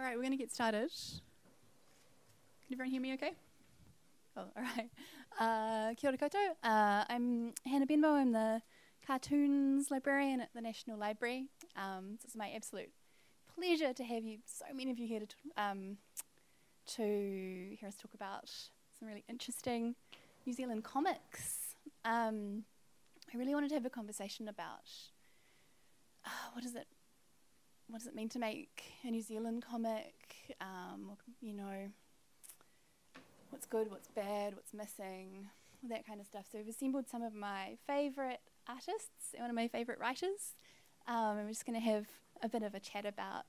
All right, we're going to get started. Can everyone hear me okay? Oh, all right. Kia ora koutou. I'm Hannah Benbow. I'm the cartoons librarian at the National Library. So it's my absolute pleasure to have you, so many of you here to hear us talk about some really interesting New Zealand comics. I really wanted to have a conversation about what does it mean to make a New Zealand comic? You know, what's good, what's bad, what's missing, all that kind of stuff. So we've assembled some of my favourite artists and one of my favourite writers. And we're just going to have a bit of a chat about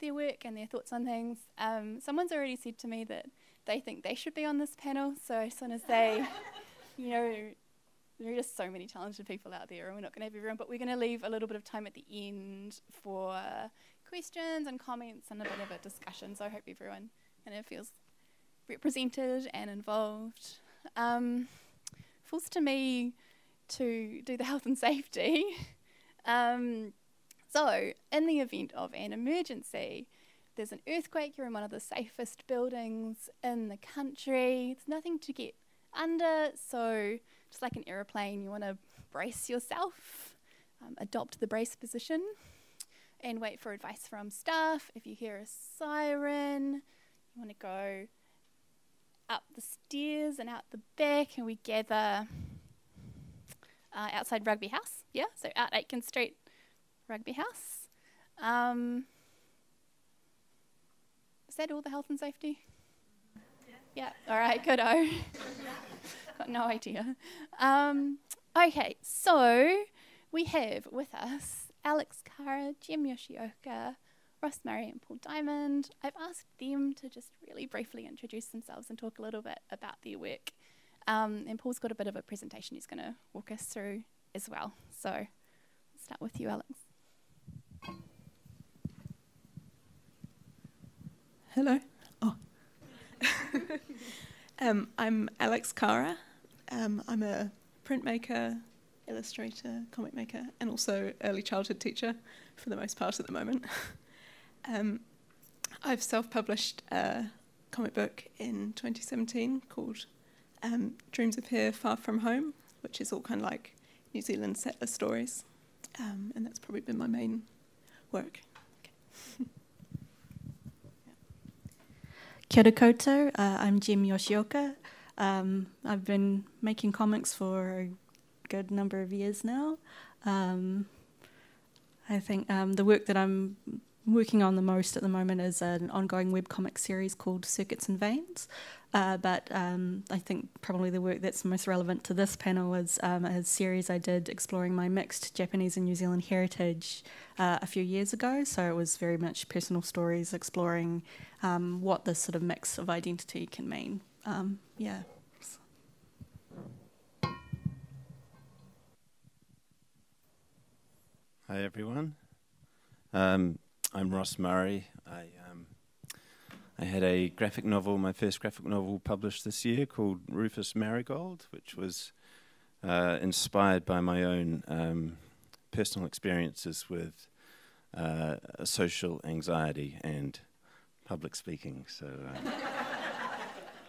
their work and their thoughts on things. Someone's already said to me that they think they should be on this panel. So I just want to say, you know, there are just so many talented people out there, and we're not going to have everyone, but we're going to leave a little bit of time at the end for questions and comments and a bit of a discussion. So I hope everyone kind of feels represented and involved. Falls to me to do the health and safety. So in the event of an emergency, there's an earthquake, you're in one of the safest buildings in the country, it's nothing to get under, so just like an aeroplane, you want to brace yourself, adopt the brace position, and wait for advice from staff. If you hear a siren, you want to go up the stairs and out the back, and we gather outside Rugby House, yeah, so out Aitken Street, Rugby House. Is that all the health and safety? Yeah, all right, good-o. Got no idea. Okay, so we have with us Alex Cara, Jem Yoshioka, Ross Murray and Paul Diamond. I've asked them to just really briefly introduce themselves and talk a little bit about their work. And Paul's got a bit of a presentation he's going to walk us through as well. So I'll start with you, Alex. Hello. Oh. I'm Alex Cara. I'm a printmaker, illustrator, comic maker, and also early childhood teacher for the most part at the moment. I've self-published a comic book in 2017 called Dreams of Here Far From Home, which is all kind of like New Zealand settler stories, and that's probably been my main work. Okay. Kia ora koutou, I'm Jem Yoshioka. I've been making comics for a good number of years now. I think the work that I'm working on the most at the moment is an ongoing webcomic series called Circuits and Veins, but I think probably the work that's most relevant to this panel is a series I did exploring my mixed Japanese and New Zealand heritage a few years ago. So it was very much personal stories exploring what this sort of mix of identity can mean. Yeah. Hi everyone. I'm Ross Murray. I had a graphic novel, my first graphic novel published this year called Rufus Marigold, which was inspired by my own personal experiences with social anxiety and public speaking. So,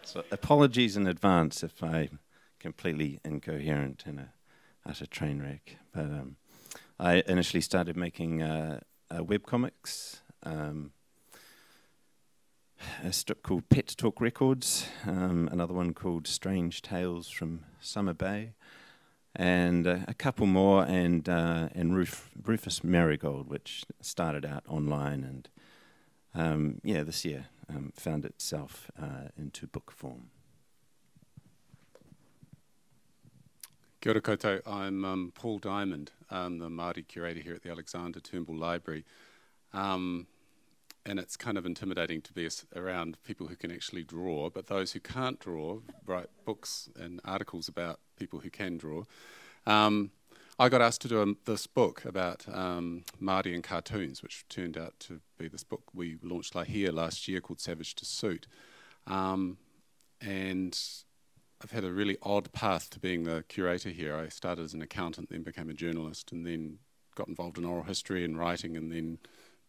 so apologies in advance if I'm completely incoherent and a utter train wreck. But I initially started making web comics, a strip called Pet Talk Records, another one called Strange Tales from Summer Bay, and a couple more, and Rufus Marigold, which started out online, and yeah, this year found itself into book form. Kia ora koutou. I'm Paul Diamond. I'm the Māori curator here at the Alexander Turnbull Library. And it's kind of intimidating to be around people who can actually draw, but those who can't draw write books and articles about people who can draw. I got asked to do this book about Māori and cartoons, which turned out to be this book we launched here last year called Savage to Suit. And I've had a really odd path to being the curator here. I started as an accountant, then became a journalist, and then got involved in oral history and writing, and then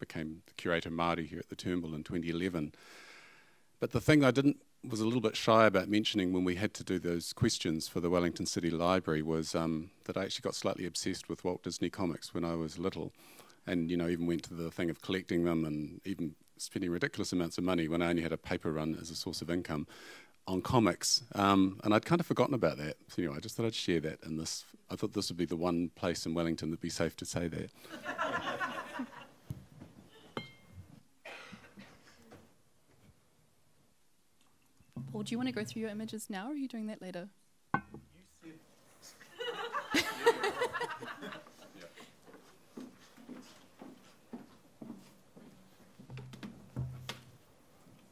became the curator Māori here at the Turnbull in 2011. But the thing I was a little bit shy about mentioning when we had to do those questions for the Wellington City Library was that I actually got slightly obsessed with Walt Disney Comics when I was little, and, you know, even went to the thing of collecting them and even spending ridiculous amounts of money when I only had a paper run as a source of income on comics, and I'd kind of forgotten about that. So anyway, I just thought I'd share that, and I thought this would be the one place in Wellington that'd be safe to say that. Paul, do you want to go through your images now, or are you doing that later? You said...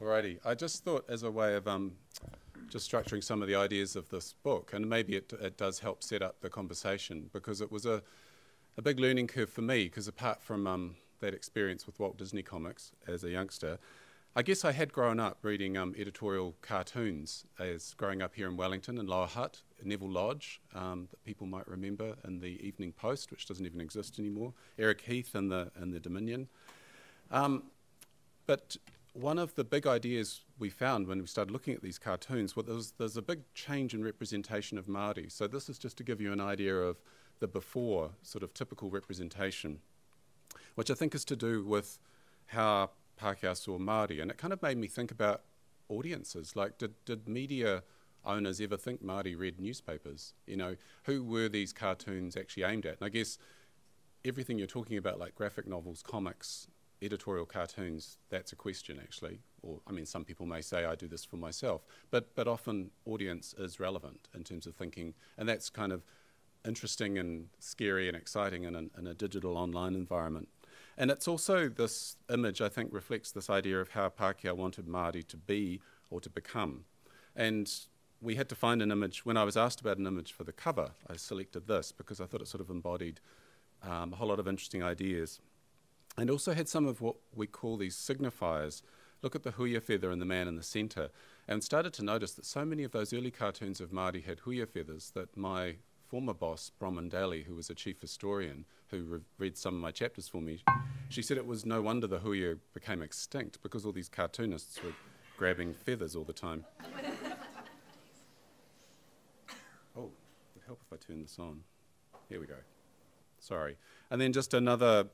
Alrighty, I just thought as a way of just structuring some of the ideas of this book, and maybe it does help set up the conversation, because it was a big learning curve for me, because apart from that experience with Walt Disney Comics as a youngster, I guess I had grown up reading editorial cartoons as growing up here in Wellington, in Lower Hutt, Neville Lodge, that people might remember, in the Evening Post, which doesn't even exist anymore, Eric Heath in the Dominion. But one of the big ideas we found when we started looking at these cartoons was there's a big change in representation of Māori. So this is just to give you an idea of the before sort of typical representation, which I think is to do with how Pākehā saw Māori. And it kind of made me think about audiences. Like, did media owners ever think Māori read newspapers? You know, who were these cartoons actually aimed at? And I guess everything you're talking about, like graphic novels, comics, editorial cartoons, that's a question actually. Or, I mean, some people may say I do this for myself, but often audience is relevant in terms of thinking, and that's kind of interesting and scary and exciting in a digital online environment. And it's also, this image I think reflects this idea of how Pākehā wanted Māori to be or to become. And we had to find an image. When I was asked about an image for the cover, I selected this because I thought it sort of embodied a whole lot of interesting ideas. And also had some of what we call these signifiers. Look at the huia feather and the man in the centre. And started to notice that so many of those early cartoons of Māori had huia feathers that my former boss, Brahman Daly, who was a chief historian, who read some of my chapters for me, she said it was no wonder the huia became extinct because all these cartoonists were grabbing feathers all the time. Oh, it would help if I turn this on. Here we go. Sorry. And then just another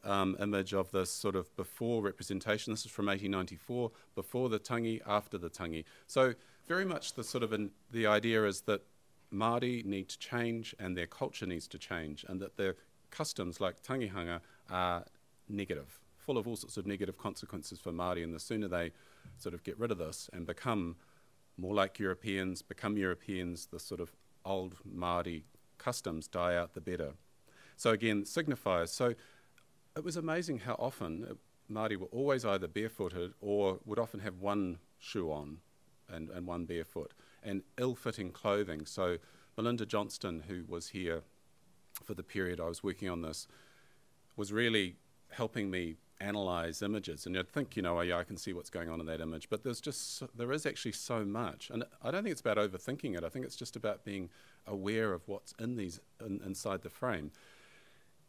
image of this sort of before representation. This is from 1894, before the tangi, after the tangi. So very much the sort of the idea is that Māori need to change and their culture needs to change, and that their customs like tangihanga are negative, full of all sorts of negative consequences for Māori, and the sooner they sort of get rid of this and become more like Europeans, the sort of old Māori customs die out, the better. So again, signifiers. So it was amazing how often Māori were always either barefooted or would often have one shoe on and one barefoot, and ill-fitting clothing. So Melinda Johnston, who was here for the period I was working on this, was really helping me analyse images. And I'd think, you know, I can see what's going on in that image, but there is actually so much. And I don't think it's about overthinking it. I think it's just about being aware of what's in these inside the frame.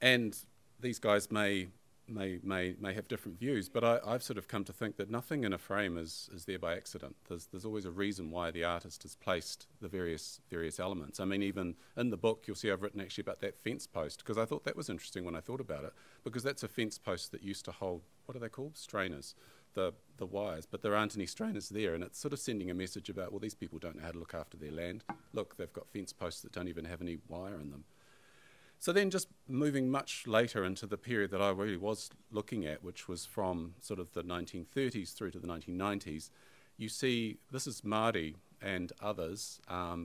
And these guys may have different views, but I've sort of come to think that nothing in a frame is there by accident. There's always a reason why the artist has placed the various elements. I mean, even in the book, you'll see I've written actually about that fence post, because I thought that was interesting when I thought about it, because that's a fence post that used to hold, what are they called? Strainers, the wires, but there aren't any strainers there, and it's sort of sending a message about, well, these people don't know how to look after their land. Look, they've got fence posts that don't even have any wire in them. So then just moving much later into the period that I really was looking at, which was from sort of the 1930s through to the 1990s, you see this is Māori and others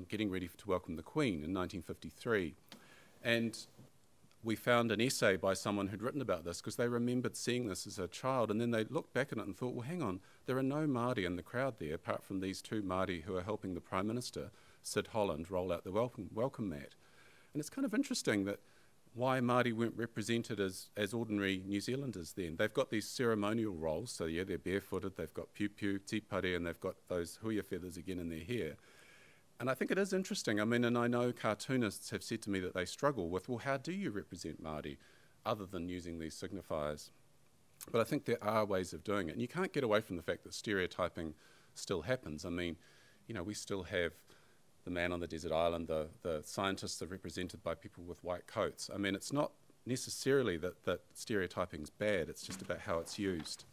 getting ready to welcome the Queen in 1953. And we found an essay by someone who'd written about this because they remembered seeing this as a child, and then they looked back at it and thought, well, hang on, there are no Māori in the crowd there apart from these two Māori who are helping the Prime Minister, Sid Holland, roll out the welcome mat. And it's kind of interesting that why Māori weren't represented as ordinary New Zealanders then. They've got these ceremonial roles, so yeah, they're barefooted, they've got piu-piu, tipare, and they've got those huia feathers again in their hair. And I think it is interesting. I mean, and I know cartoonists have said to me that they struggle with, well, how do you represent Māori other than using these signifiers? But I think there are ways of doing it. And you can't get away from the fact that stereotyping still happens. I mean, you know, we still have the man on the desert island, the scientists are represented by people with white coats. I mean, it's not necessarily that stereotyping's bad, it's just about how it's used.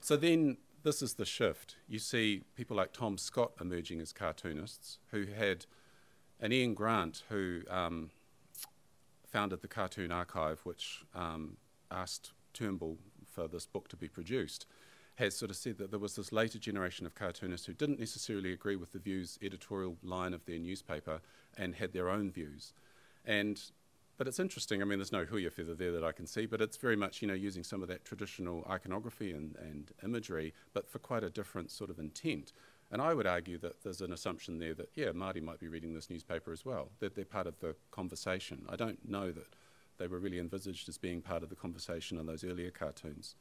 So then this is the shift. You see people like Tom Scott emerging as cartoonists, who had an Ian Grant who founded the Cartoon Archive, which asked Turnbull for this book to be produced, has sort of said that there was this later generation of cartoonists who didn't necessarily agree with the View's editorial line of their newspaper and had their own views. But it's interesting, I mean, there's no huia feather there that I can see, but it's very much, you know, using some of that traditional iconography and imagery, but for quite a different sort of intent. And I would argue that there's an assumption there that, yeah, Māori might be reading this newspaper as well, that they're part of the conversation. I don't know that they were really envisaged as being part of the conversation in those earlier cartoons.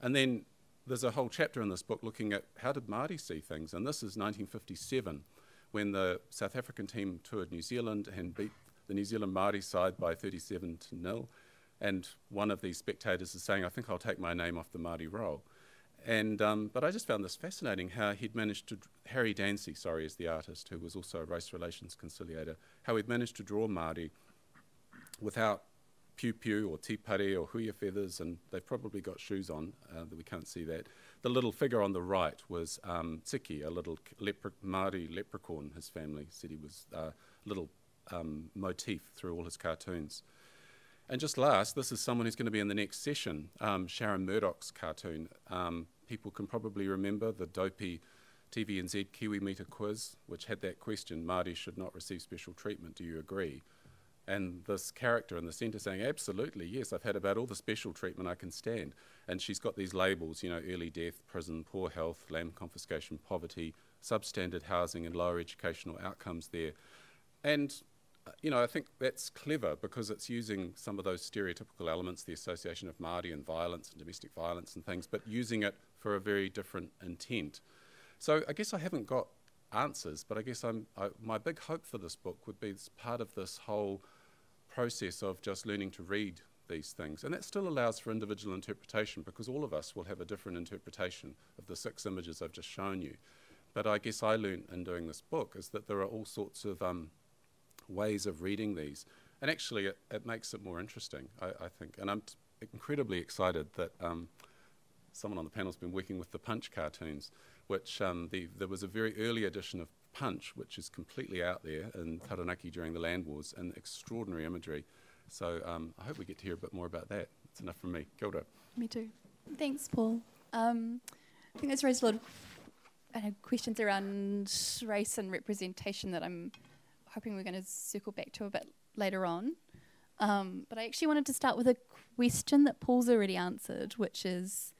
And then there's a whole chapter in this book looking at how did Māori see things, and this is 1957, when the South African team toured New Zealand and beat the New Zealand Māori side by 37-0, and one of these spectators is saying, I think I'll take my name off the Māori roll. And, but I just found this fascinating how he'd managed to, Harry Dancy, sorry, is the artist, who was also a race relations conciliator, how he'd managed to draw Māori without pew pew or tipare or huia feathers, and they've probably got shoes on, that we can't see that. The little figure on the right was Tiki, a little Māori leprechaun. His family said he was a little motif through all his cartoons. And just last, this is someone who's going to be in the next session, Sharon Murdoch's cartoon. People can probably remember the dopey TVNZ Kiwi Meter quiz, which had that question, Māori should not receive special treatment, do you agree? And this character in the centre saying, absolutely, yes, I've had about all the special treatment I can stand. And she's got these labels, you know, early death, prison, poor health, land confiscation, poverty, substandard housing and lower educational outcomes there. And you know, I think that's clever because it's using some of those stereotypical elements, the association of Māori and violence and domestic violence and things, but using it for a very different intent. So I guess I haven't got answers, but I guess my big hope for this book would be it's part of this whole process of just learning to read these things. And that still allows for individual interpretation because all of us will have a different interpretation of the 6 images I've just shown you. But I guess I learned in doing this book is that there are all sorts of ways of reading these, and actually it makes it more interesting, I think. And I'm incredibly excited that someone on the panel's been working with the Punch cartoons, which there was a very early edition of Punch, which is completely out there in Taranaki during the land wars, and extraordinary imagery. So I hope we get to hear a bit more about that. That's enough from me. Kia ora. Me too. Thanks, Paul. I think that's raised a lot of questions around race and representation that I'm hoping we're going to circle back to a bit later on. But I actually wanted to start with a question that Paul's already answered, which is,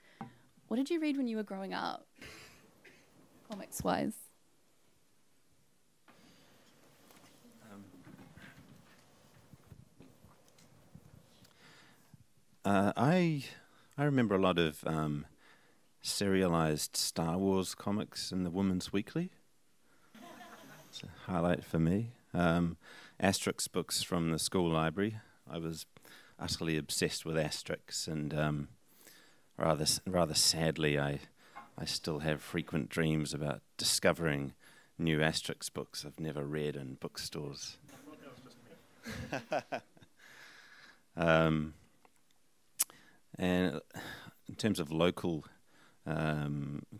what did you read when you were growing up, comics-wise? I remember a lot of serialized Star Wars comics in the Women's Weekly. It's a highlight for me. Asterix books from the school library. I was utterly obsessed with Asterix, and rather sadly, I still have frequent dreams about discovering new Asterix books I've never read in bookstores. And in terms of local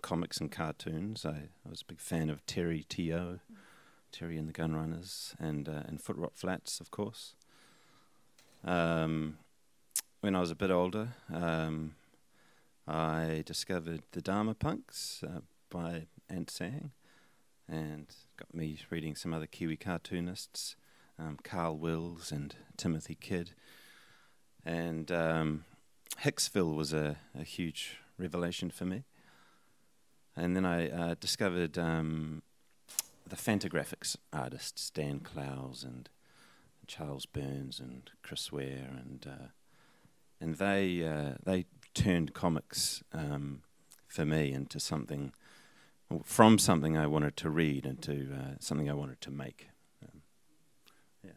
comics and cartoons, I was a big fan of Terry Teo. Terry and the Gunrunners, and Foot Rot Flats, of course. When I was a bit older, I discovered the Dharma Punks by Ant Sang, and got me reading some other Kiwi cartoonists, Carl Wills and Timothy Kidd. And Hicksville was a huge revelation for me. And then I discovered the Fantagraphics artists, Dan Clowes and Charles Burns and Chris Ware, and they turned comics for me into something, from something I wanted to read into something I wanted to make. Yeah.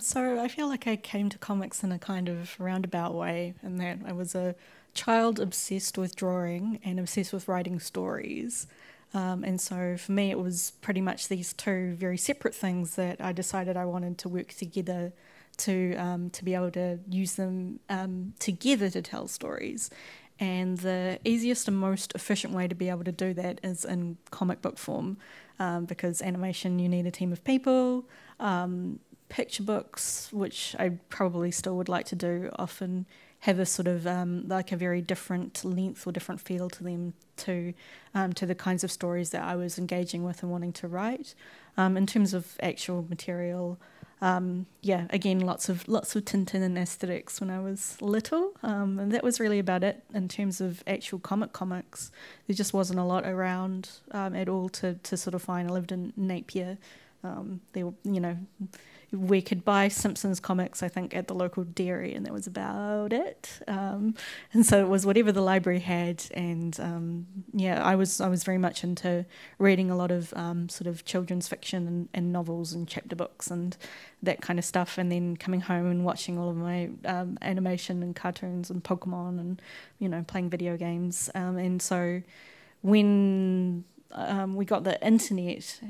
So I feel like I came to comics in a kind of roundabout way, in that I was a child obsessed with drawing and obsessed with writing stories. And so for me it was pretty much these two very separate things that I decided I wanted to work together to be able to use them together to tell stories. And the easiest and most efficient way to be able to do that is in comic book form, because animation, you need a team of people. Picture books, which I probably still would like to do, often have a sort of like a very different length or different feel to them to the kinds of stories that I was engaging with and wanting to write. In terms of actual material, yeah, again, lots of Tintin and Asterix when I was little, and that was really about it in terms of actual comics. There just wasn't a lot around at all to sort of find. I lived in Napier. They were, you know, we could buy Simpsons comics, I think, at the local dairy, and that was about it. And so it was whatever the library had, and yeah, I was very much into reading a lot of sort of children's fiction and novels and chapter books and that kind of stuff, and then coming home and watching all of my animation and cartoons and Pokemon and, you know, playing video games. And so when we got the internet,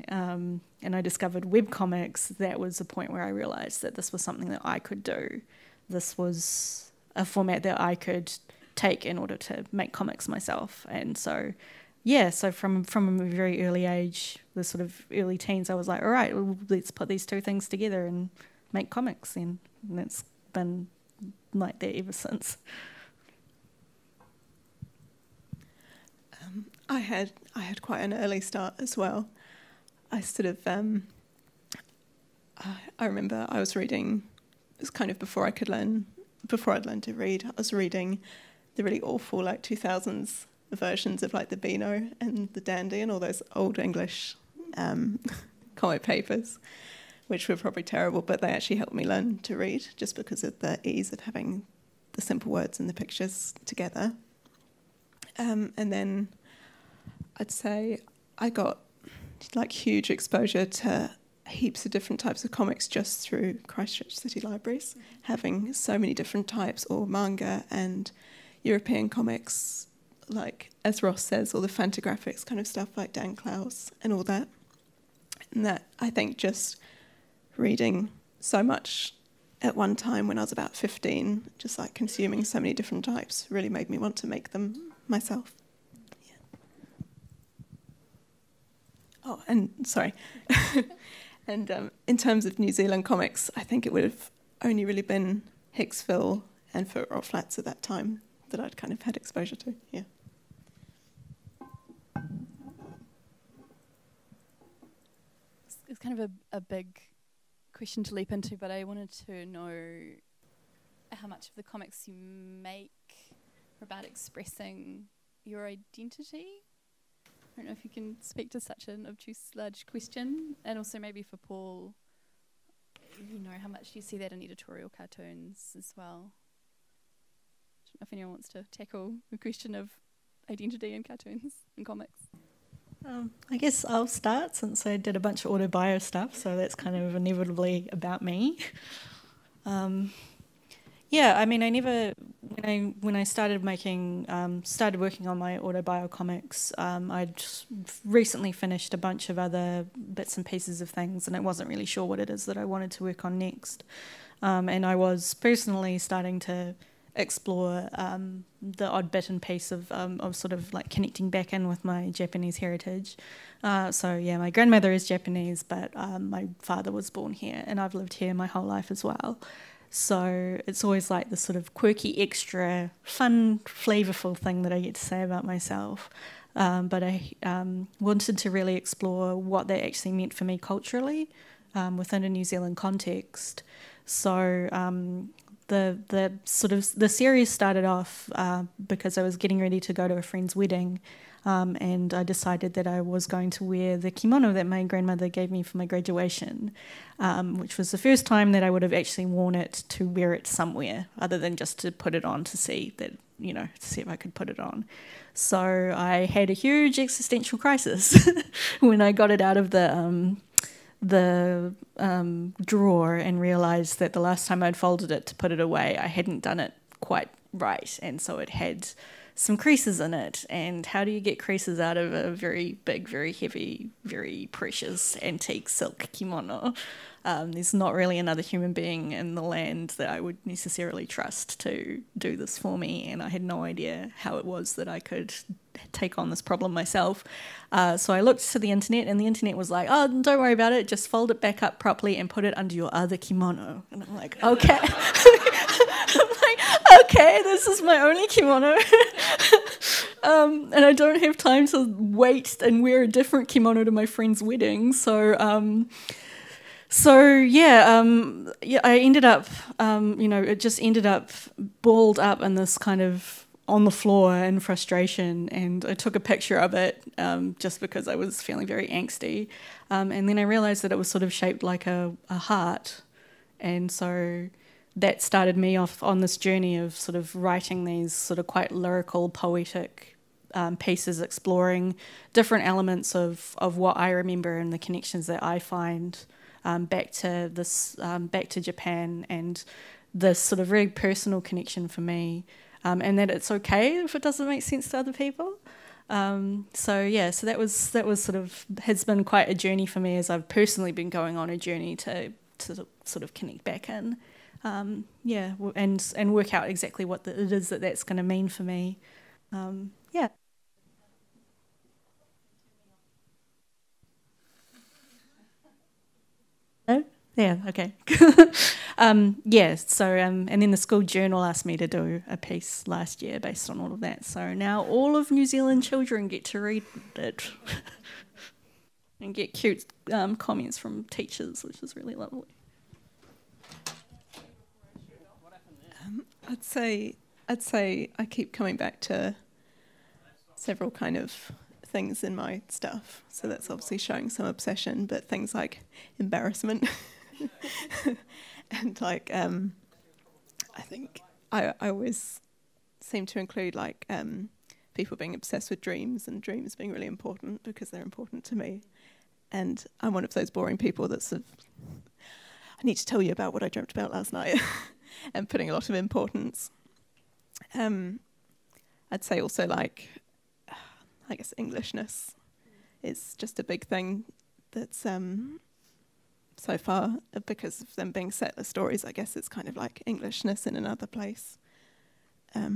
and I discovered webcomics, that was the point where I realised that this was something that I could do. This was a format that I could take in order to make comics myself. And so, yeah, so from a very early age, the sort of early teens, I was like, all right, well, let's put these two things together and make comics. And it's been like that ever since. I had quite an early start as well. I sort of, I remember I was reading, it was kind of before I'd learned to read, I was reading the really awful, like, 2000s versions of, like, the Beano and the Dandy and all those old English comic papers, which were probably terrible, but they actually helped me learn to read just because of the ease of having the simple words and the pictures together. And then I'd say I got, like, huge exposure to heaps of different types of comics just through Christchurch City Libraries, having so many different types, or manga and European comics, like, as Ross says, all the Fantagraphics kind of stuff, like Dan Clowes and all that. And that, I think, just reading so much at one time when I was about 15, just, like, consuming so many different types, really made me want to make them myself. Oh, and sorry. And in terms of New Zealand comics, I think it would have only really been Hicksville and Foothill Flats at that time that I'd kind of had exposure to, yeah. It's kind of a big question to leap into, but I wanted to know how much of the comics you make are about expressing your identity. I don't know if you can speak to such an obtuse, large question, and also maybe for Paul, you know, how much do you see that in editorial cartoons as well? I don't know if anyone wants to tackle the question of identity in cartoons and comics. I guess I'll start, since I did a bunch of autobio stuff, so that's kind of inevitably about me. Yeah, I mean, I never, when I started making, started working on my autobio comics, I'd recently finished a bunch of other bits and pieces of things, and I wasn't really sure what it is that I wanted to work on next. And I was personally starting to explore the odd bit and piece of sort of like connecting back in with my Japanese heritage. So yeah, my grandmother is Japanese, but my father was born here, and I've lived here my whole life as well. So it's always like this sort of quirky, extra, fun, flavourful thing that I get to say about myself. But I wanted to really explore what that actually meant for me culturally within a New Zealand context. So the series started off because I was getting ready to go to a friend's wedding, and I decided that I was going to wear the kimono that my grandmother gave me for my graduation, which was the first time that I would have actually worn it to wear it somewhere, other than just to put it on to see that, you know, to see if I could put it on. So I had a huge existential crisis when I got it out of the drawer and realised that the last time I'd folded it to put it away, I hadn't done it quite right, and so it had some creases in it. And how do you get creases out of a very big, very heavy, very precious antique silk kimono? There's not really another human being in the land that I would necessarily trust to do this for me, and I had no idea how it was that I could take on this problem myself. So I looked to the internet, and the internet was like, oh, don't worry about it, just fold it back up properly and put it under your other kimono. And I'm like, okay. Okay, this is my only kimono. And I don't have time to wait and wear a different kimono to my friend's wedding. So, yeah, I ended up, you know, it just ended up balled up in this kind of on the floor in frustration. And I took a picture of it just because I was feeling very angsty. And then I realised that it was sort of shaped like a heart. And so that started me off on this journey of sort of writing these sort of quite lyrical, poetic pieces, exploring different elements of what I remember and the connections that I find back to this, back to Japan, and this sort of really personal connection for me, and that it's okay if it doesn't make sense to other people. So yeah, so that was sort of has been quite a journey for me as I've personally been going on a journey to sort of connect back in. Yeah, and work out exactly what it is that that's going to mean for me. Yeah. No? Yeah, okay. Yeah, so, and then the school journal asked me to do a piece last year based on all of that. So now all of New Zealand children get to read it and get cute comments from teachers, which is really lovely. I'd say I keep coming back to several kind of things in my stuff. So that's obviously showing some obsession, but things like embarrassment and like I think I always seem to include like people being obsessed with dreams and dreams being really important because they're important to me. And I'm one of those boring people that's sort of, I need to tell you about what I dreamt about last night. And putting a lot of importance. I'd say also like, I guess Englishness is just a big thing that's so far, because of them being settler stories, I guess it's kind of like Englishness in another place. Yeah.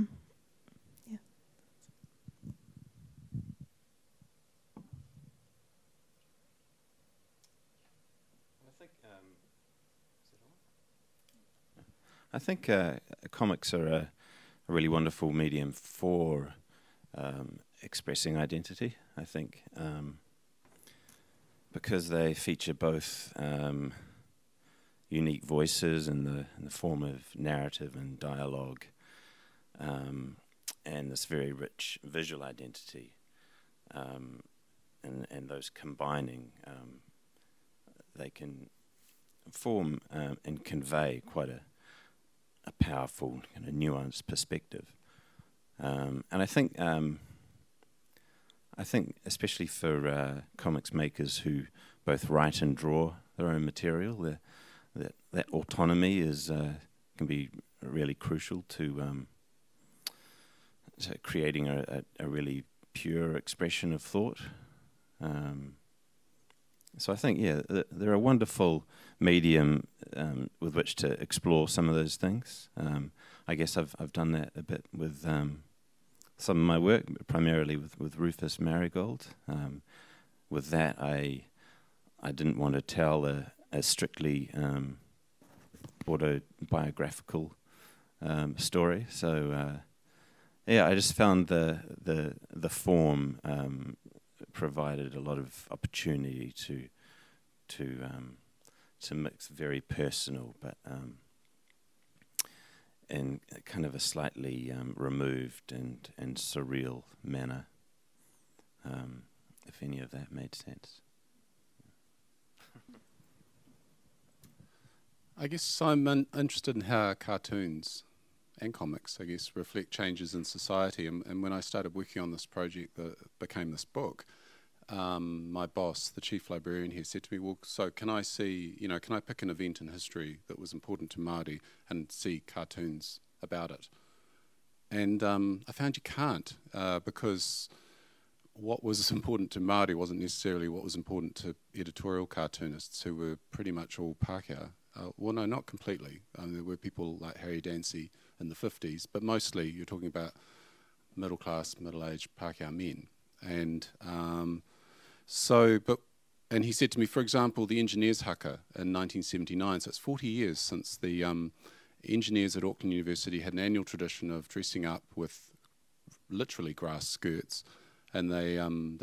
I think comics are a really wonderful medium for expressing identity, I think, because they feature both unique voices in the form of narrative and dialogue, and this very rich visual identity, and those combining, they can form and convey quite a powerful kind of nuanced perspective, and I think especially for comics makers who both write and draw their own material, that autonomy is can be really crucial to creating a really pure expression of thought. So I think, yeah, they're a wonderful medium with which to explore some of those things. I guess I've done that a bit with some of my work, primarily with Rufus Marigold. With that, I didn't want to tell a strictly autobiographical story. So yeah, I just found the form provided a lot of opportunity to mix very personal, but in kind of a slightly removed and surreal manner, if any of that made sense. I guess I'm interested in how cartoons and comics, I guess, reflect changes in society. And when I started working on this project that became this book, my boss, the chief librarian here, said to me, well, so can I see, you know, can I pick an event in history that was important to Māori and see cartoons about it? And I found you can't, because what was important to Māori wasn't necessarily what was important to editorial cartoonists, who were pretty much all Pākehā. Well, no, not completely. There were people like Harry Dancy in the 50s, but mostly you're talking about middle-class, middle-aged Pākehā men. And and he said to me, for example, the Engineers' Haka in 1979, so it's 40 years since the engineers at Auckland University had an annual tradition of dressing up with literally grass skirts, and they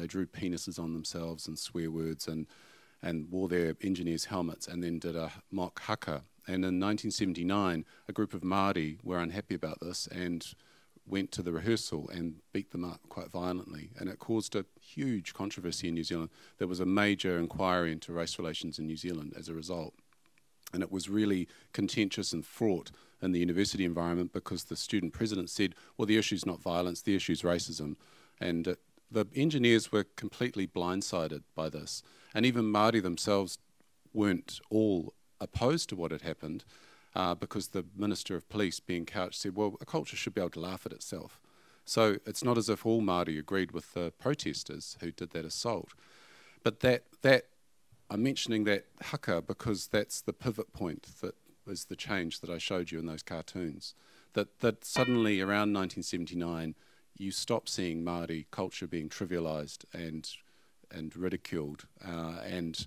drew penises on themselves and swear words, and wore their engineers' helmets, and then did a mock haka. And in 1979, a group of Māori were unhappy about this and went to the rehearsal and beat them up quite violently. And it caused a huge controversy in New Zealand. There was a major inquiry into race relations in New Zealand as a result. And it was really contentious and fraught in the university environment, because the student president said, well, the issue's not violence, the issue's racism. And the engineers were completely blindsided by this. And even Māori themselves weren't all opposed to what had happened, because the Minister of Police, being couched, said, well, a culture should be able to laugh at itself. So it's not as if all Māori agreed with the protesters who did that assault. But that I'm mentioning that haka because that's the pivot point that is the change that I showed you in those cartoons. That suddenly around 1979, you stop seeing Māori culture being trivialised and ridiculed. And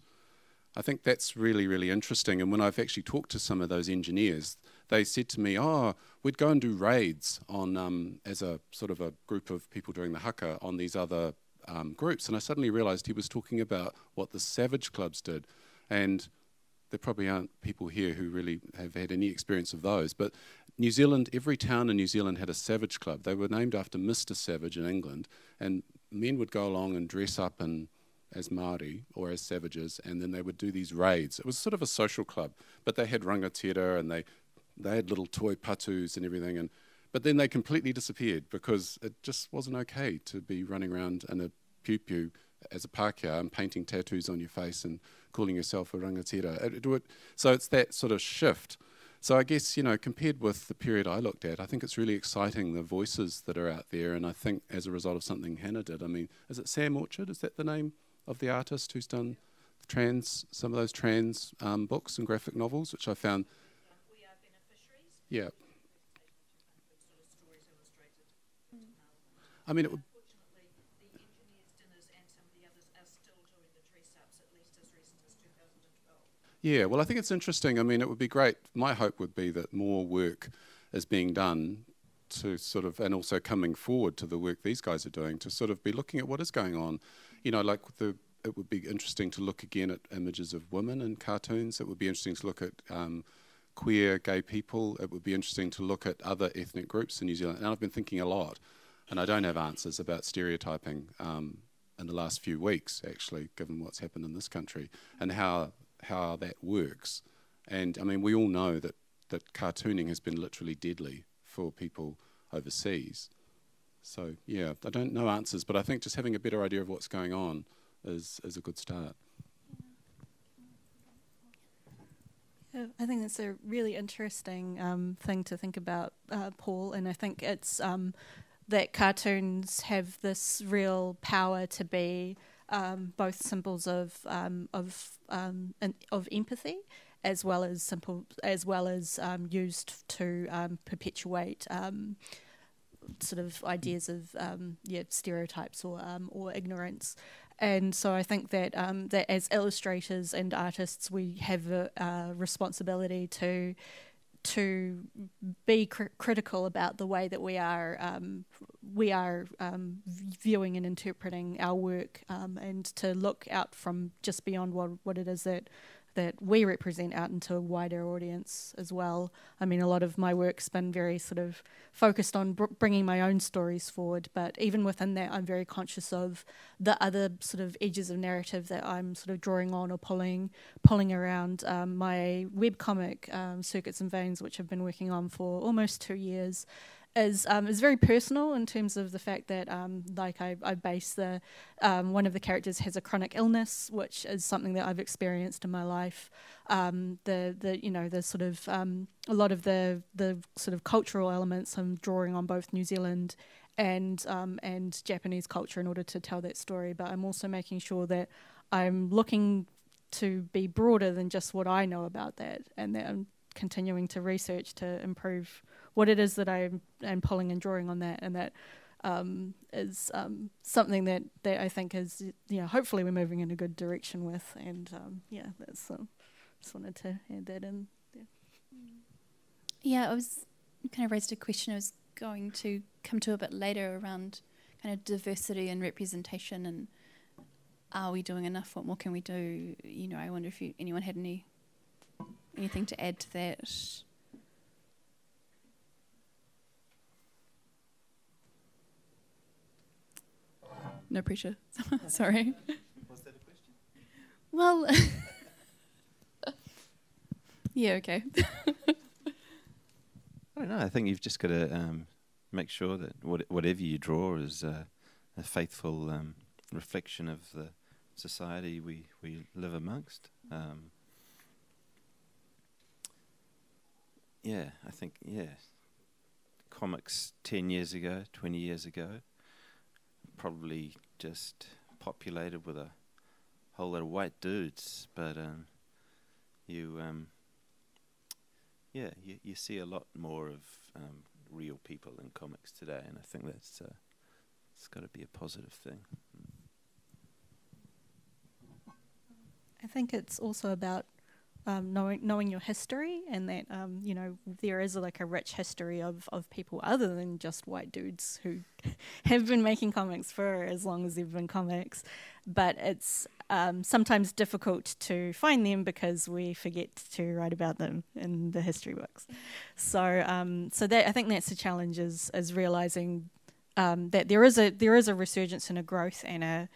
I think that's really, really interesting. And when I've actually talked to some of those engineers, they said to me, oh, we'd go and do raids on, as a sort of a group of people doing the haka, on these other groups. And I suddenly realised he was talking about what the Savage clubs did. And there probably aren't people here who really have had any experience of those. But New Zealand, every town in New Zealand had a Savage club. They were named after Mr. Savage in England. And men would go along and dress up as Māori or as savages, and then they would do these raids. It was sort of a social club, but they had rangatira, and they had little toy patus and everything. But then they completely disappeared, because it just wasn't okay to be running around in a pew-pew as a Pākehā and painting tattoos on your face and calling yourself a rangatira. So it's that sort of shift. So I guess, you know, compared with the period I looked at, I think it's really exciting, the voices that are out there. And I think as a result of something Hannah did, I mean, is it Sam Orchard? Is that the name of the artist who's done trans, some of those trans books and graphic novels, which I found... We are beneficiaries. Yeah. I mean, unfortunately, the engineers' dinners and some of the others are still doing the dress-ups, at least as recent as 2012. Yeah, well, I think it's interesting. I mean, it would be great. My hope would be that more work is being done to sort of, and also coming forward to the work these guys are doing, to sort of be looking at what is going on. You know, like it would be interesting to look again at images of women in cartoons. It would be interesting to look at queer, gay people. It would be interesting to look at other ethnic groups in New Zealand. And I've been thinking a lot. And I don't have answers about stereotyping in the last few weeks, actually, given what's happened in this country and how that works. And I mean, we all know that cartooning has been literally deadly for people overseas. So yeah, I don't know answers, but I think just having a better idea of what's going on is a good start. I think that's a really interesting thing to think about, Paul, and I think it's... that cartoons have this real power to be both symbols of empathy, as well as used to perpetuate sort of ideas of stereotypes or ignorance. And so I think that that as illustrators and artists, we have a responsibility to be critical about the way that we are viewing and interpreting our work, and to look out from just beyond what it is that we represent out into a wider audience as well. I mean, a lot of my work's been very sort of focused on bringing my own stories forward, but even within that, I'm very conscious of the other sort of edges of narrative that I'm sort of drawing on or pulling around. My webcomic, Circuits and Veins, which I've been working on for almost 2 years, is very personal in terms of the fact that I base the one of the characters has a chronic illness, which is something that I've experienced in my life. A lot of the sort of cultural elements I'm drawing on both New Zealand and Japanese culture in order to tell that story, but I'm also making sure that I'm looking to be broader than just what I know about that, and that I'm continuing to research to improve what it is that I am pulling and drawing on that, and that is something that I think is, you know, hopefully we're moving in a good direction with, and yeah, that's just wanted to add that in there. Yeah, I was kind of raised a question I was going to come to a bit later around kind of diversity and representation, and are we doing enough? What more can we do? You know, I wonder if anyone had anything to add to that. No pressure. Sorry. Was that a question? Well, yeah, okay. I don't know. I think you've just got to make sure that whatever you draw is a faithful reflection of the society we live amongst. Yeah, I think, yeah, comics 10 years ago, 20 years ago, probably just populated with a whole lot of white dudes, but yeah, you see a lot more of real people in comics today, and I think that's it's got to be a positive thing. I think it's also about knowing your history, and that you know, there is like a rich history of people other than just white dudes who have been making comics for as long as they've been comics, but it's sometimes difficult to find them because we forget to write about them in the history books. So so that, I think that's the challenge, is realizing that there is a resurgence and a growth and a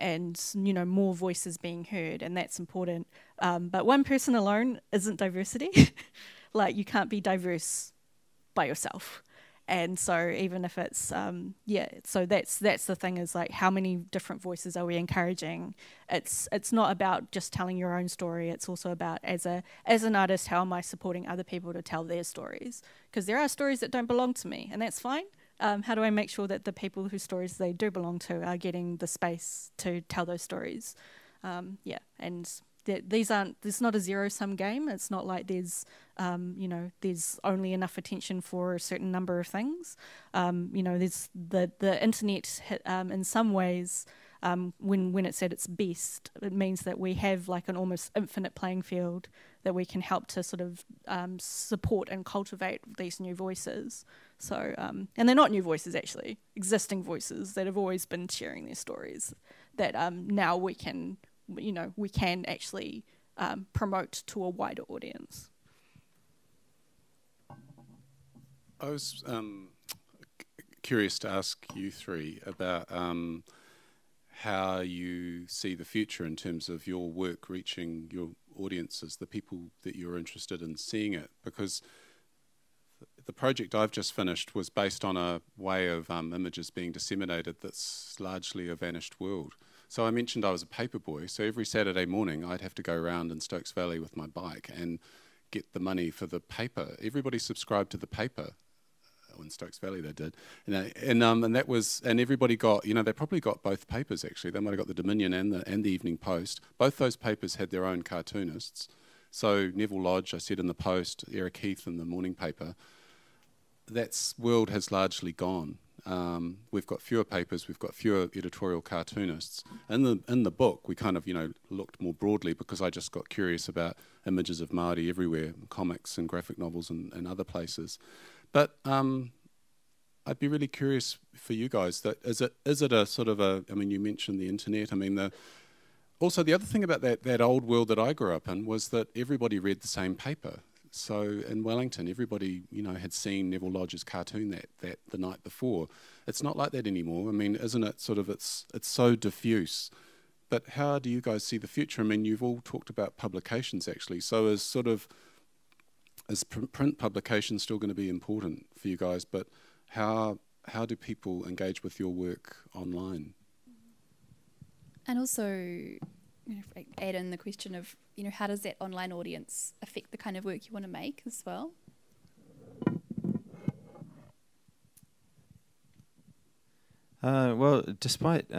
and, you know, more voices being heard, and that's important. But one person alone isn't diversity. Like, you can't be diverse by yourself. And so even if it's, yeah, so that's the thing, is like, how many different voices are we encouraging? It's not about just telling your own story. It's also about, as an artist, how am I supporting other people to tell their stories? Because there are stories that don't belong to me, and that's fine. How do I make sure that the people whose stories they do belong to are getting the space to tell those stories? Yeah, and it's not a zero-sum game. It's not like there's, you know, there's only enough attention for a certain number of things. You know, there's the internet in some ways, when it's at its best, it means that we have like an almost infinite playing field that we can help to sort of support and cultivate these new voices. So, and they're not new voices actually, existing voices that have always been sharing their stories that now we can, you know, we can actually promote to a wider audience. I was curious to ask you three about how you see the future in terms of your work reaching your audiences, the people that you're interested in seeing it, because the project I've just finished was based on a way of images being disseminated that's largely a vanished world. So I mentioned I was a paper boy, so every Saturday morning I'd have to go around in Stokes Valley with my bike and get the money for the paper. Everybody subscribed to the paper. In Stokes Valley they did, and that was, and everybody got, you know, they probably got both papers actually. They might have got the Dominion and the Evening Post. Both those papers had their own cartoonists. So Neville Lodge, I said, in the Post, Eric Heath in the morning paper. That world has largely gone. We've got fewer papers. We've got fewer editorial cartoonists. In the book, we kind of, you know, looked more broadly because I just got curious about images of Māori everywhere, comics and graphic novels and other places. But I'd be really curious for you guys, that is it a sort of a, I mean, you mentioned the internet. I mean, also the other thing about that old world that I grew up in was that everybody read the same paper. So in Wellington, everybody, you know, had seen Neville Lodge's cartoon that the night before. It's not like that anymore. I mean, isn't it sort of, it's so diffuse. But how do you guys see the future? I mean, you've all talked about publications actually. So is sort of Is print publication still going to be important for you guys? But how do people engage with your work online? And also, you know, add in the question of, you know, how does that online audience affect the kind of work you want to make as well? Well, despite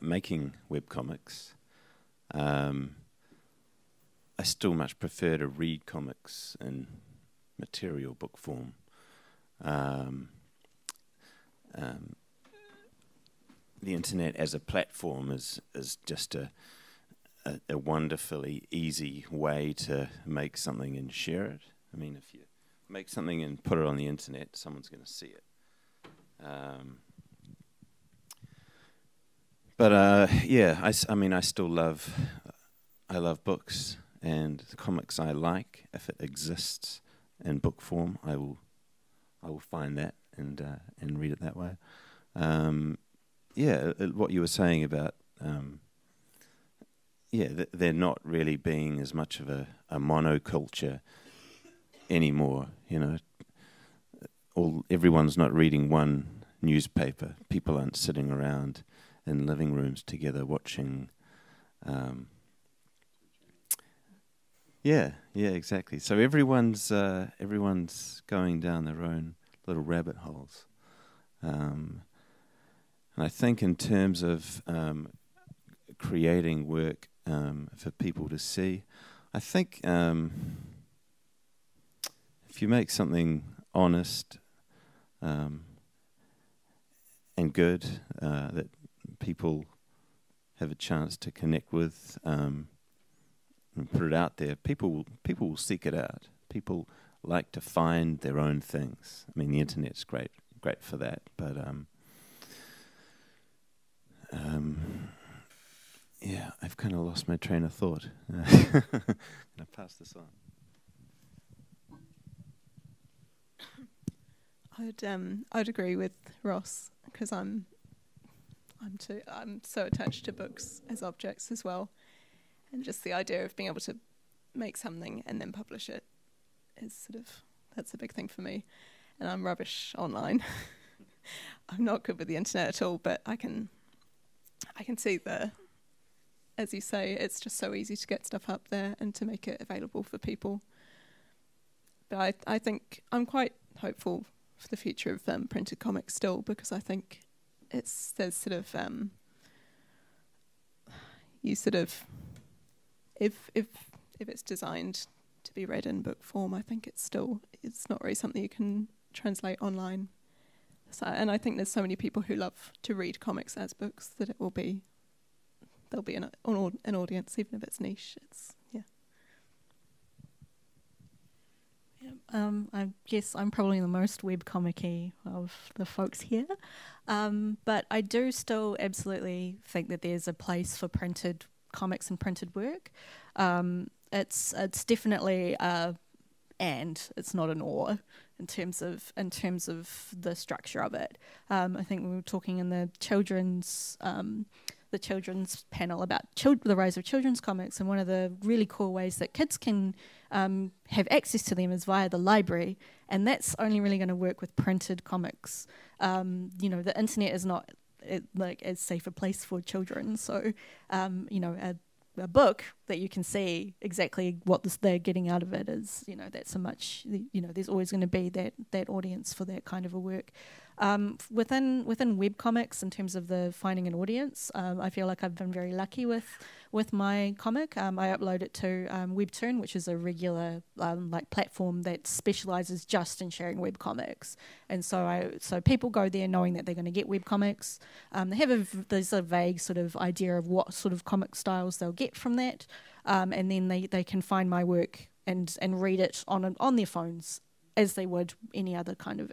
making webcomics, I still much prefer to read comics in material book form. The internet as a platform is just a wonderfully easy way to make something and share it. I mean, if you make something and put it on the internet, someone's going to see it. Yeah, I mean, I love books. And the comics I like, if it exists in book form, I will find that and read it that way. Yeah, what you were saying about yeah, they're not really being as much of a monoculture anymore. You know, everyone's not reading one newspaper. People aren't sitting around in living rooms together watching. Yeah, yeah, exactly. So everyone's going down their own little rabbit holes, and I think in terms of creating work for people to see, I think if you make something honest and good that people have a chance to connect with. And put it out there, people will seek it out. People like to find their own things. I mean, the internet's great for that, but yeah, I've kind of lost my train of thought. Can I pass this on? I'd agree with Ross, because I'm so attached to books as objects as well. And just the idea of being able to make something and then publish it is that's a big thing for me. And I'm rubbish online. I'm not good with the internet at all, but I can see the, as you say, it's just so easy to get stuff up there and to make it available for people. But I think I'm quite hopeful for the future of printed comics still, because I think there's if it's designed to be read in book form, I think it's not really something you can translate online. So, and I think there's so many people who love to read comics as books that there'll be an audience, even if it's niche. It's yeah. Yep, I guess I'm probably the most webcomic-y of the folks here, but I do still absolutely think that there's a place for printed comics and printed work. It's definitely and it's not an or in terms of the structure of it. I think we were talking in the children's panel about the rise of children's comics, and one of the really cool ways that kids can have access to them is via the library, and that's only really going to work with printed comics. You know, the internet is not like as safe a place for children, so you know, a book that you can see exactly what they're getting out of it is, you know, that's a much, you know, there's always going to be that audience for that kind of a work. Within webcomics, in terms of the finding an audience, I feel like I've been very lucky with my comic. I upload it to Webtoon, which is a regular like platform that specialises just in sharing webcomics. And so so people go there knowing that they're going to get webcomics. They have there's a vague sort of idea of what sort of comic styles they'll get from that, and then they can find my work and read it on their phones, as they would any other kind of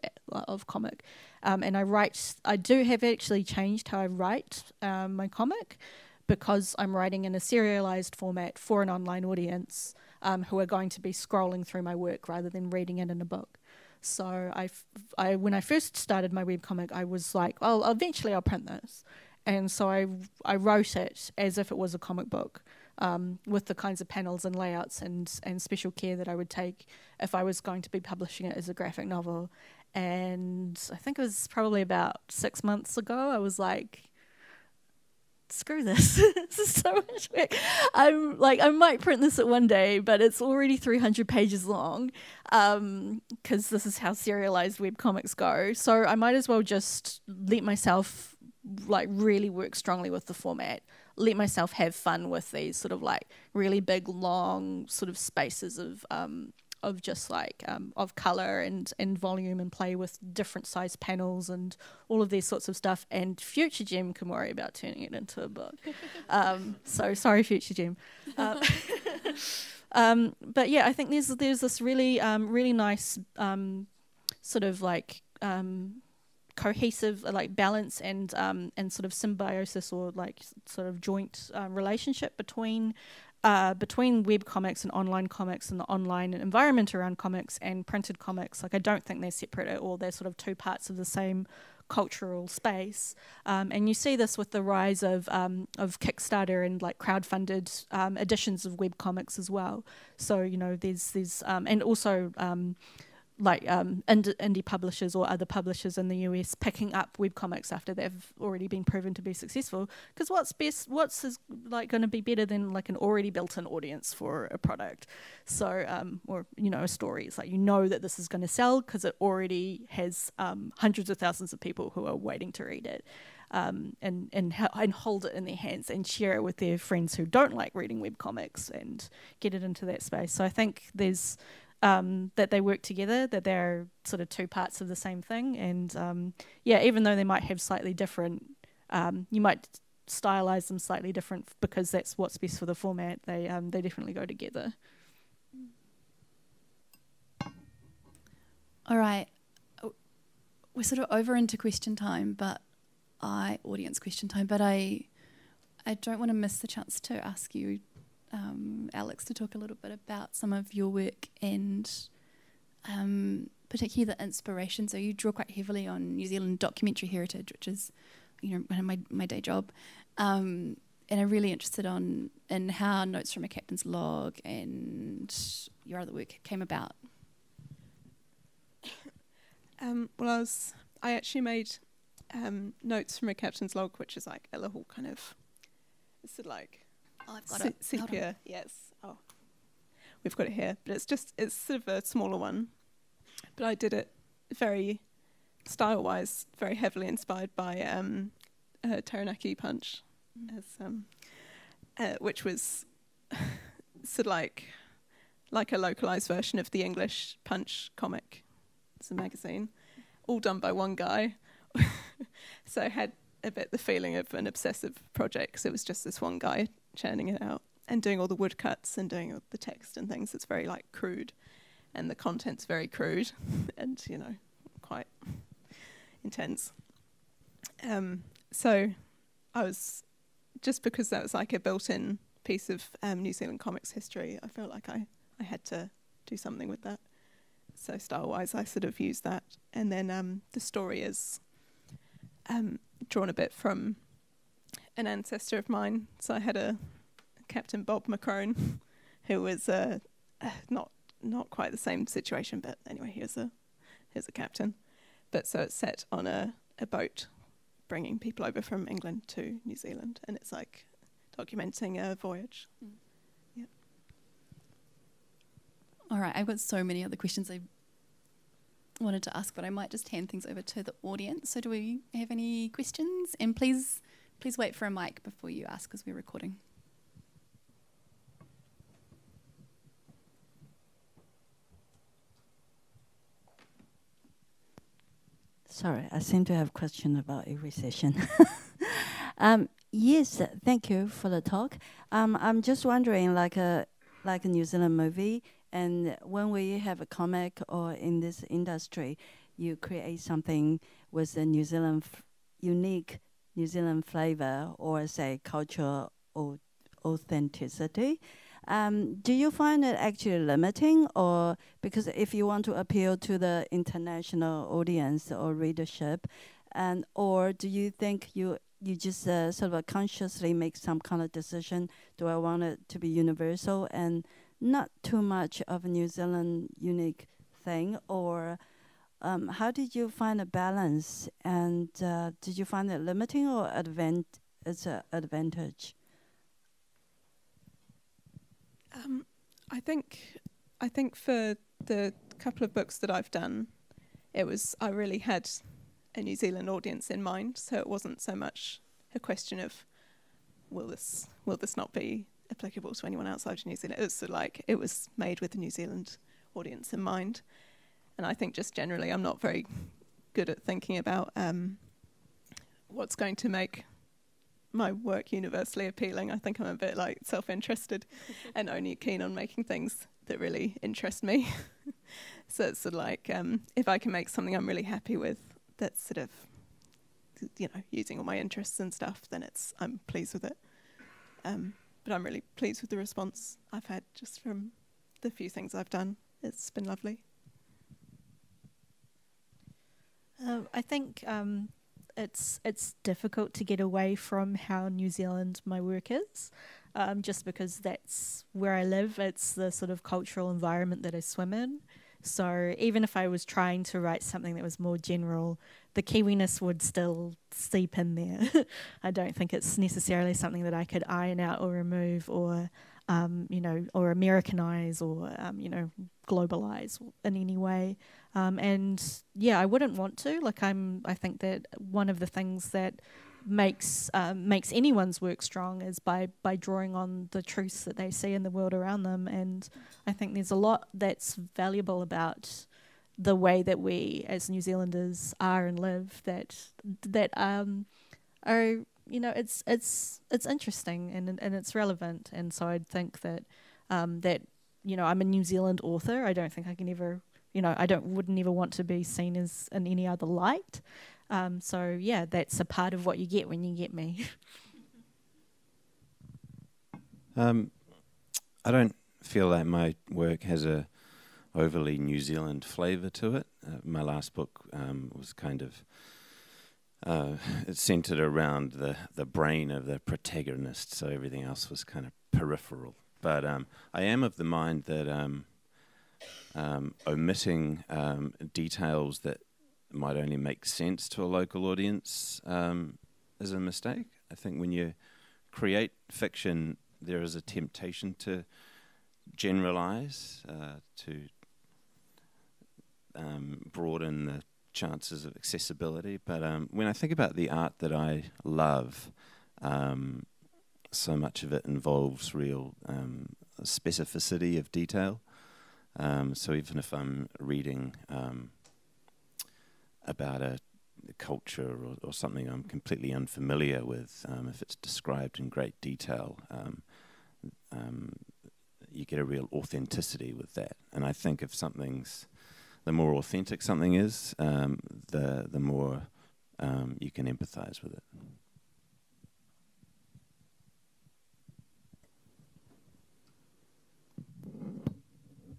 comic. And I do have actually changed how I write my comic, because I'm writing in a serialized format for an online audience who are going to be scrolling through my work rather than reading it in a book. So when I first started my webcomic, I was like, oh, eventually I'll print this. And so I wrote it as if it was a comic book. with the kinds of panels and layouts and special care that I would take if I was going to be publishing it as a graphic novel. And I think it was probably about 6 months ago, I was like, screw this, this is so much work. I'm like, I might print this at one day, but it's already 300 pages long, because this is how serialized web comics go. So I might as well just let myself like really work strongly with the format, let myself have fun with these sort of like really big, long sort of spaces of just like of color and volume, and play with different size panels and all of these sorts of stuff. And future Jem can worry about turning it into a book. So sorry, future Jem. But yeah, I think there's this really really nice sort of like cohesive like balance and sort of symbiosis, or like sort of joint relationship between web comics and online comics, and the online environment around comics and printed comics. Like, I don't think they're separate at all. They're sort of two parts of the same cultural space. And you see this with the rise of Kickstarter and like crowdfunded editions of web comics as well. So, you know, there's and also like indie publishers or other publishers in the US picking up webcomics after they've already been proven to be successful, because what's like going to be better than like an already built-in audience for a product? So or, you know, a story, it's like, you know that this is going to sell because it already has hundreds of thousands of people who are waiting to read it, and hold it in their hands and share it with their friends who don't like reading webcomics, and get it into that space. So I think there's that they work together, that they're sort of two parts of the same thing. And yeah, even though they might have slightly different, you might stylize them slightly different because that's what's best for the format, they definitely go together. All right, we're sort of over into question time, but audience question time, but I don't want to miss the chance to ask you, Alex, to talk a little bit about some of your work, and particularly the inspiration. So you draw quite heavily on New Zealand documentary heritage, which is, you know, my day job, and I'm really interested in how Notes from a Captain's Log and your other work came about. Well, I actually made Notes from a Captain's Log, which is like a little kind of, is it like, oh, I've got it. Sepia, yes. Oh, we've got it here, but it's just, it's sort of a smaller one. But I did it very style-wise, very heavily inspired by Taranaki Punch, as, which was sort of like a localized version of the English Punch comic. It's a magazine, all done by one guy. So I had a bit the feeling of an obsessive project, because it was just this one guy churning it out and doing all the woodcuts and doing all the text and things. It's very like crude, and the content's very crude and, you know, quite intense. So I was, just because that was like a built-in piece of New Zealand comics history, I felt like I had to do something with that. So style-wise, I sort of used that. And then the story is drawn a bit from an ancestor of mine. So I had a Captain Bob McCrone, who was not quite the same situation, but anyway, he was a captain. But so it's set on a boat, bringing people over from England to New Zealand, and it's like documenting a voyage. Mm. Yeah. All right, I've got so many other questions I wanted to ask, but I might just hand things over to the audience. So do we have any questions? And please wait for a mic before you ask, because we're recording. Sorry, I seem to have a question about every session. Yes, thank you for the talk. I'm just wondering, like a New Zealand movie, and when we have a comic or in this industry, you create something with the New Zealand unique New Zealand flavor, or say cultural authenticity. Do you find it actually limiting, or because if you want to appeal to the international audience or readership, and or do you think you you just sort of consciously make some kind of decision. Do I want it to be universal and not too much of a New Zealand unique thing? Or how did you find a balance? And did you find it limiting or it's an advantage? I think for the couple of books that I've done, it was, I really had a New Zealand audience in mind, so it wasn't so much a question of will this not be applicable to anyone outside of New Zealand. It was sort of like it was made with the New Zealand audience in mind, and I think just generally I'm not very good at thinking about what's going to make my work universally appealing. I think I'm a bit like self-interested and only keen on making things that really interest me. So it's sort of like if I can make something I'm really happy with that's sort of, you know, using all my interests and stuff, then it's, I'm pleased with it. But I'm really pleased with the response I've had just from the few things I've done. It's been lovely. I think it's difficult to get away from how New Zealand my work is, just because that's where I live. It's the sort of cultural environment that I swim in. So even if I was trying to write something that was more general, the Kiwiness would still seep in there. I don't think it's necessarily something that I could iron out or remove or, you know, or Americanize or, you know, globalize in any way. And yeah, I wouldn't want to. Like I think that one of the things that makes anyone's work strong is by drawing on the truths that they see in the world around them. And I think there's a lot that's valuable about the way that we as New Zealanders are and live that are, you know, it's interesting and it's relevant. And so I think that that, you know, I'm a New Zealand author. I don't think I can ever, you know, I wouldn't ever want to be seen as in any other light. So yeah, that's a part of what you get when you get me. I don't feel like my work has a overly New Zealand flavour to it. My last book was kind of it's centred around the brain of the protagonist, so everything else was kind of peripheral. But I am of the mind that omitting details that might only make sense to a local audience is a mistake. I think when you create fiction, there is a temptation to generalize, to broaden the chances of accessibility. But when I think about the art that I love, so much of it involves real specificity of detail. So even if I'm reading about a culture or something I'm completely unfamiliar with, if it's described in great detail, you get a real authenticity with that. And I think if something's, the more authentic something is, the more you can empathize with it.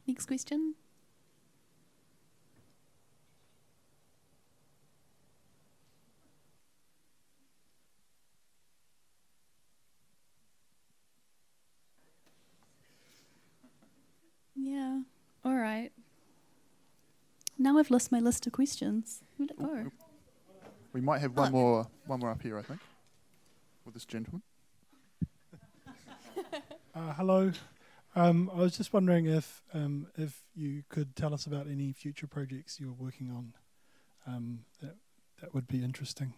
Next question. Yeah, all right. Now I've lost my list of questions. Where'd it go? We might have one more up here, I think, with this gentleman. Hello. I was just wondering if you could tell us about any future projects you're working on that would be interesting.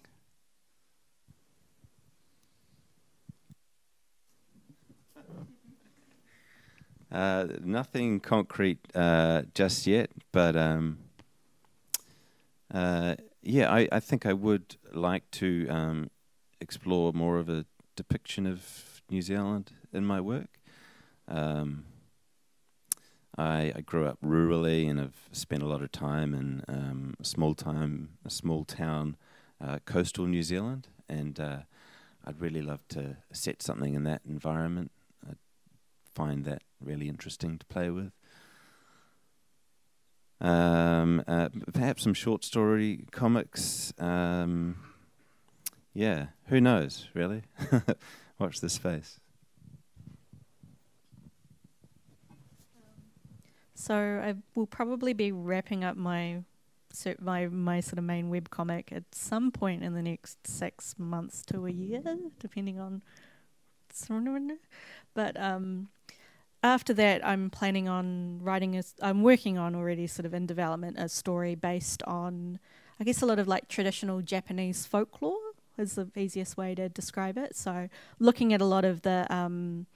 Nothing concrete just yet, but yeah, I think I would like to explore more of a depiction of New Zealand in my work. I grew up rurally and have spent a lot of time in a small town, coastal New Zealand, and I'd really love to set something in that environment. I'd find that really interesting to play with. Perhaps some short story comics, Yeah, who knows, really? Watch this space. So I will probably be wrapping up my sort of main webcomic at some point in the next 6 months to a year, depending on... But after that, I'm planning on writing... I'm working on already sort of in development a story based on, I guess, a lot of like traditional Japanese folklore is the easiest way to describe it. So looking at a lot of the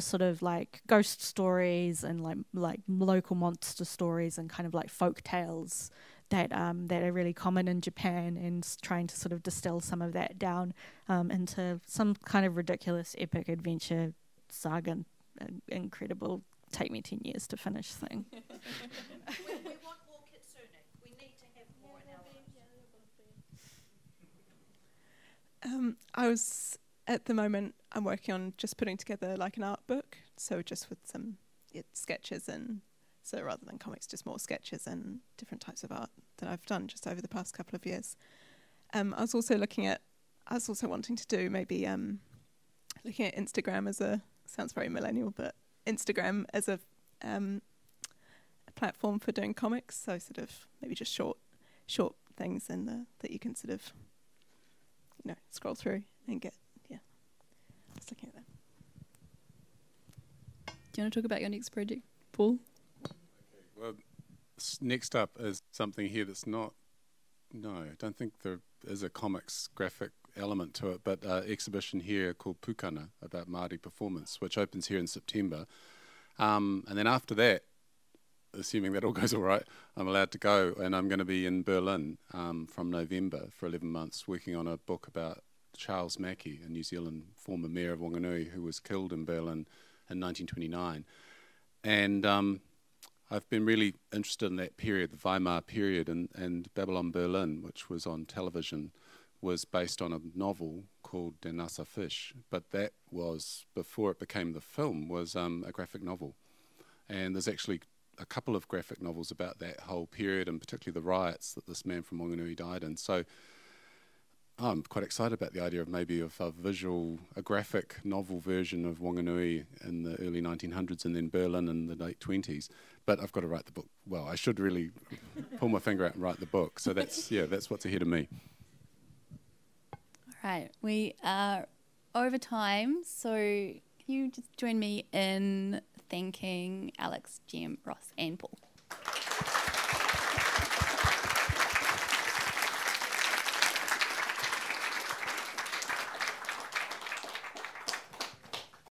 sort of like ghost stories and like local monster stories and kind of like folk tales that are really common in Japan, and trying to sort of distill some of that down into some kind of ridiculous epic adventure saga, incredible take me 10 years to finish thing. we want more kitsune. We need to have more in our I was, at the moment, I'm working on just putting together like an art book, so just with some sketches and... So rather than comics, just more sketches and different types of art that I've done just over the past couple of years. I was also looking at, I was also wanting to do maybe looking at Instagram as a, sounds very millennial, but Instagram as a platform for doing comics. So sort of maybe just short things and that you can sort of, you know, scroll through and get, yeah. I was looking at that. Do you want to talk about your next project, Paul? Well, next up is something here that's not, no, I don't think there is a comics graphic element to it, but exhibition here called Pukana about Māori performance, which opens here in September. And then after that, assuming that all goes all right, I'm allowed to go, and I'm going to be in Berlin from November for 11 months working on a book about Charles Mackey, a New Zealand former mayor of Whanganui who was killed in Berlin in 1929. And... I've been really interested in that period, the Weimar period, and Babylon Berlin, which was on television, was based on a novel called Der Nasser Fisch, but that was, before it became the film, was a graphic novel. And there's actually a couple of graphic novels about that whole period, and particularly the riots that this man from Whanganui died in. So I'm quite excited about the idea of maybe of a graphic novel version of Whanganui in the early 1900s and then Berlin in the late 20s. But I've got to write the book. Well, I should really pull my finger out and write the book. So that's, yeah, that's what's ahead of me. All right, we are over time. So can you just join me in thanking Alex, Jem, Ross and Paul?